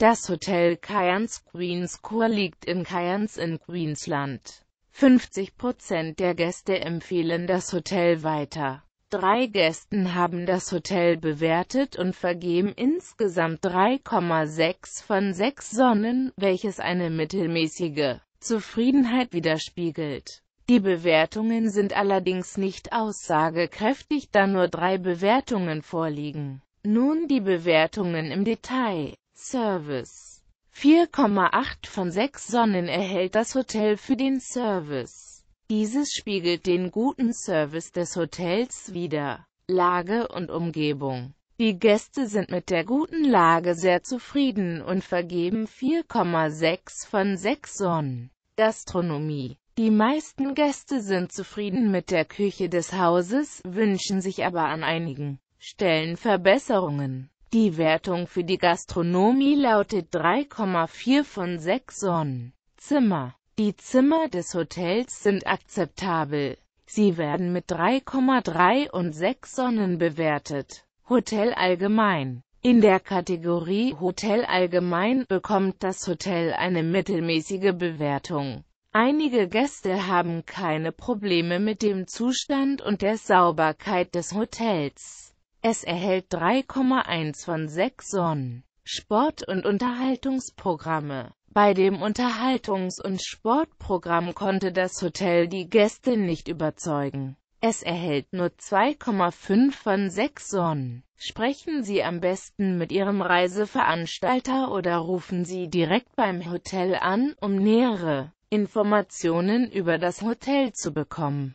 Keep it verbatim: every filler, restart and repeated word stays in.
Das Hotel Cairns Queens Court liegt in Cairns in Queensland. fünfzig Prozent der Gäste empfehlen das Hotel weiter. Drei Gästen haben das Hotel bewertet und vergeben insgesamt drei Komma sechs von sechs Sonnen, welches eine mittelmäßige Zufriedenheit widerspiegelt. Die Bewertungen sind allerdings nicht aussagekräftig, da nur drei Bewertungen vorliegen. Nun die Bewertungen im Detail. Service: vier Komma acht von sechs Sonnen erhält das Hotel für den Service. Dieses spiegelt den guten Service des Hotels wider. Lage und Umgebung: Die Gäste sind mit der guten Lage sehr zufrieden und vergeben vier Komma sechs von sechs Sonnen. Gastronomie: Die meisten Gäste sind zufrieden mit der Küche des Hauses, wünschen sich aber an einigen Stellen Verbesserungen. Die Wertung für die Gastronomie lautet drei Komma vier von sechs Sonnen. Zimmer: Die Zimmer des Hotels sind akzeptabel. Sie werden mit drei Komma drei und sechs Sonnen bewertet. Hotel allgemein: In der Kategorie Hotel allgemein bekommt das Hotel eine mittelmäßige Bewertung. Einige Gäste haben keine Probleme mit dem Zustand und der Sauberkeit des Hotels. Es erhält drei Komma eins von sechs Sonnen. Sport- und Unterhaltungsprogramme: Bei dem Unterhaltungs- und Sportprogramm konnte das Hotel die Gäste nicht überzeugen. Es erhält nur zwei Komma fünf von sechs Sonnen. Sprechen Sie am besten mit Ihrem Reiseveranstalter oder rufen Sie direkt beim Hotel an, um nähere Informationen über das Hotel zu bekommen.